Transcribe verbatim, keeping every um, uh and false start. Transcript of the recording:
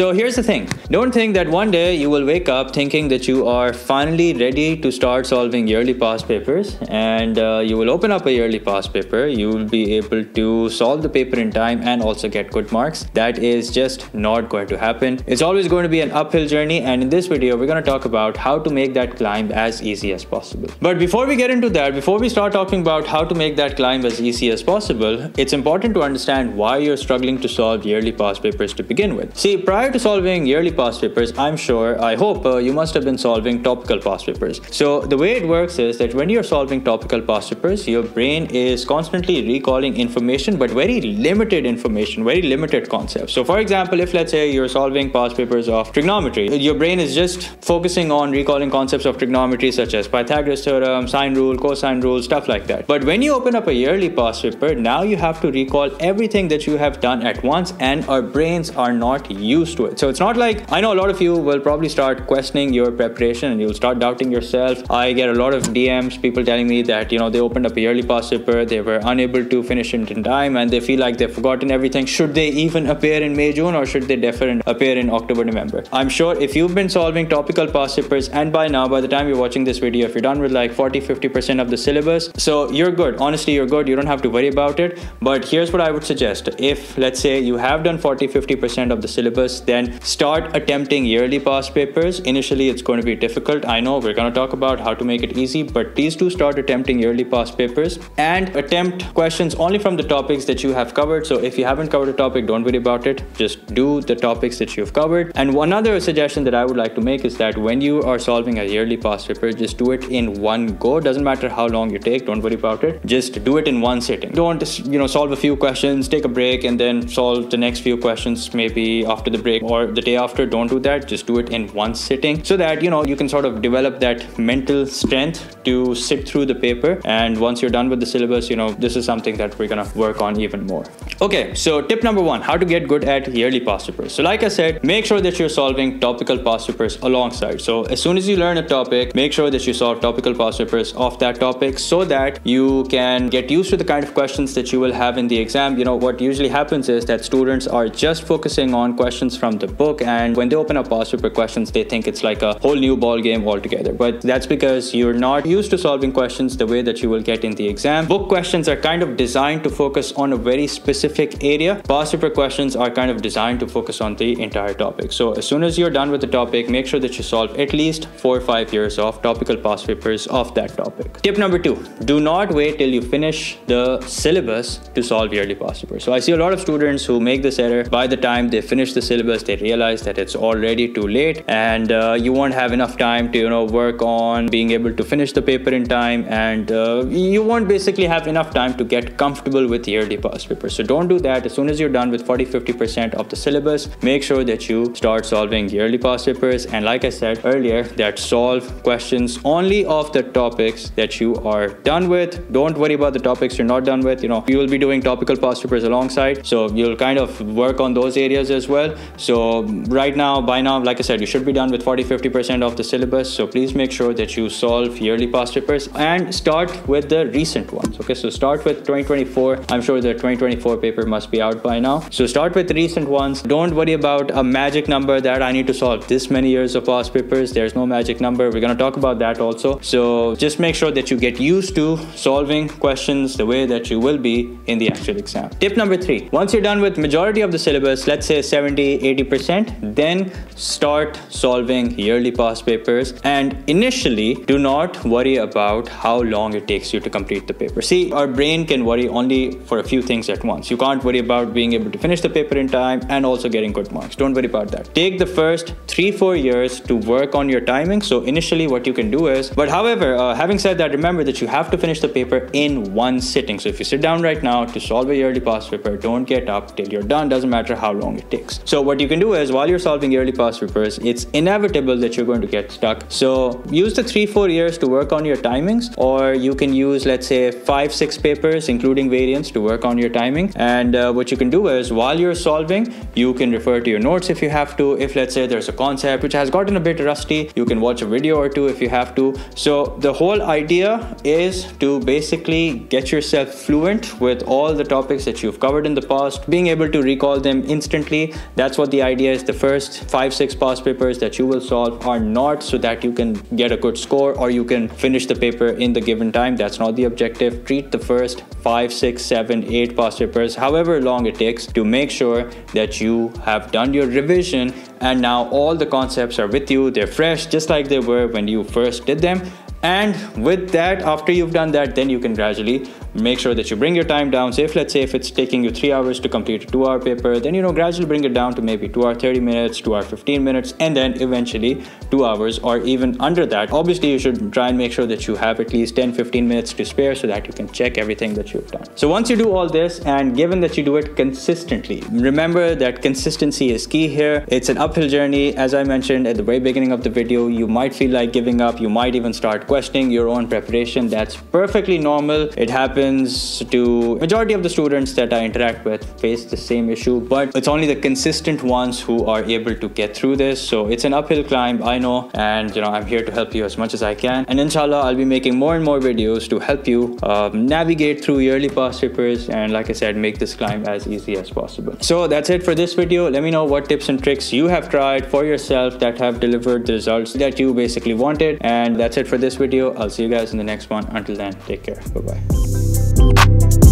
So here's the thing. Don't think that one day you will wake up thinking that you are finally ready to start solving yearly past papers, and uh, you will open up a yearly past paper, you will be able to solve the paper in time and also get good marks. That is just not going to happen. It's always going to be an uphill journey, and in this video we're going to talk about how to make that climb as easy as possible. But before we get into that, before we start talking about how to make that climb as easy as possible, it's important to understand why you're struggling to solve yearly past papers to begin with. See, prior to solving yearly past papers, I'm sure, I hope uh, you must have been solving topical past papers. So the way it works is that when you're solving topical past papers, your brain is constantly recalling information, but very limited information, very limited concepts. So for example, if let's say you're solving past papers of trigonometry, your brain is just focusing on recalling concepts of trigonometry such as Pythagoras theorem, sine rule, cosine rule, stuff like that. But when you open up a yearly past paper, now you have to recall everything that you have done at once, and our brains are not used to it. So it's not like, I know a lot of you will probably start questioning your preparation and you'll start doubting yourself. I get a lot of D Ms, people telling me that, you know, they opened up a yearly past paper, they were unable to finish it in time, and they feel like they've forgotten everything. Should they even appear in May, June, or should they defer and appear in October, November? I'm sure if you've been solving topical past papers, and by now, by the time you're watching this video, if you're done with like forty, fifty percent of the syllabus, so you're good. Honestly, you're good. You don't have to worry about it. But here's what I would suggest. If let's say you have done forty, fifty percent of the syllabus, then start attempting yearly past papers. Initially, it's going to be difficult. I know we're going to talk about how to make it easy, but please do start attempting yearly past papers and attempt questions only from the topics that you have covered. So if you haven't covered a topic, don't worry about it. Just do the topics that you've covered. And one other suggestion that I would like to make is that when you are solving a yearly past paper, just do it in one go. Doesn't matter how long you take, don't worry about it. Just do it in one sitting. Don't, you know, solve a few questions, take a break, and then solve the next few questions maybe after the break or the day after. Don't do that. Just do it in one sitting so that, you know, you can sort of develop that mental strength to sit through the paper. And once you're done with the syllabus, you know, this is something that we're gonna work on even more. Okay, so tip number one, how to get good at yearly past papers. So like I said, make sure that you're solving topical past papers alongside. So as soon as you learn a topic, make sure that you solve topical past papers of that topic so that you can get used to the kind of questions that you will have in the exam. You know, what usually happens is that students are just focusing on questions from the book, and when they open up past paper questions, they think it's like a whole new ball game altogether. But that's because you're not used to solving questions the way that you will get in the exam. Book questions are kind of designed to focus on a very specific area. Past paper questions are kind of designed to focus on the entire topic. So as soon as you're done with the topic, make sure that you solve at least four or five years of topical past papers of that topic. Tip number two, do not wait till you finish the syllabus to solve yearly past papers. So I see a lot of students who make this error. By the time they finish the syllabus, they realize that it's already too late, and uh, you won't have enough time to, you know, work on being able to finish the paper in time, and uh, you won't basically have enough time to get comfortable with yearly past papers. So don't do that. As soon as you're done with forty, fifty percent of the syllabus, make sure that you start solving yearly past papers. And like I said earlier, that solve questions only of the topics that you are done with. Don't worry about the topics you're not done with. You know, you will be doing topical past papers alongside, so you'll kind of work on those areas as well. So right now, by now, like I said, you should be done with forty, fifty percent of the syllabus. So please make sure that you solve yearly past papers and start with the recent ones. Okay, so start with twenty twenty-four. I'm sure the twenty twenty-four paper must be out by now. So start with recent ones. Don't worry about a magic number that I need to solve this many years of past papers. There's no magic number. We're going to talk about that also. So just make sure that you get used to solving questions the way that you will be in the actual exam. Tip number three, once you're done with majority of the syllabus, let's say seventy, eighty percent, then start solving yearly past papers. And initially, do not worry about how long it takes you to complete the paper. See, our brain can worry only for a few things at once. You can't worry about being able to finish the paper in time and also getting good marks. Don't worry about that. Take the first three, four years to work on your timing. So initially what you can do is, but however, uh, having said that, remember that you have to finish the paper in one sitting. So if you sit down right now to solve a yearly past paper, don't get up till you're done. Doesn't matter how long it takes. So what you can do is, while you're solving yearly past papers, it's inevitable that you're going to get stuck. So use the three, four years to work on your timings, or you can use, let's say, five, six papers, including variants, to work on your timing. And And uh, what you can do is, while you're solving, you can refer to your notes if you have to. If let's say there's a concept which has gotten a bit rusty, you can watch a video or two if you have to. So the whole idea is to basically get yourself fluent with all the topics that you've covered in the past, being able to recall them instantly. That's what the idea is. The first five, six past papers that you will solve are not so that you can get a good score or you can finish the paper in the given time. That's not the objective. Treat the first five, six, seven, eight past papers, however long it takes, to make sure that you have done your revision and now all the concepts are with you. They're fresh, just like they were when you first did them. And with that, after you've done that, then you can gradually make sure that you bring your time down. So if let's say if it's taking you three hours to complete a two hour paper, then, you know, gradually bring it down to maybe two hour thirty minutes, two hour fifteen minutes, and then eventually two hours or even under that. Obviously, you should try and make sure that you have at least ten to fifteen minutes to spare so that you can check everything that you've done. So once you do all this, and given that you do it consistently, remember that consistency is key here. It's an uphill journey. As I mentioned at the very beginning of the video, you might feel like giving up. You might even start questioning your own preparation. That's perfectly normal. It happens to majority of the students that I interact with face the same issue, but it's only the consistent ones who are able to get through this. So it's an uphill climb, I know, and you know, I'm here to help you as much as I can. And inshallah, I'll be making more and more videos to help you uh, navigate through yearly past papers and, like I said, make this climb as easy as possible. So that's it for this video. Let me know what tips and tricks you have tried for yourself that have delivered the results that you basically wanted. And that's it for this video. I'll see you guys in the next one. Until then, take care. Bye-bye. Thank you.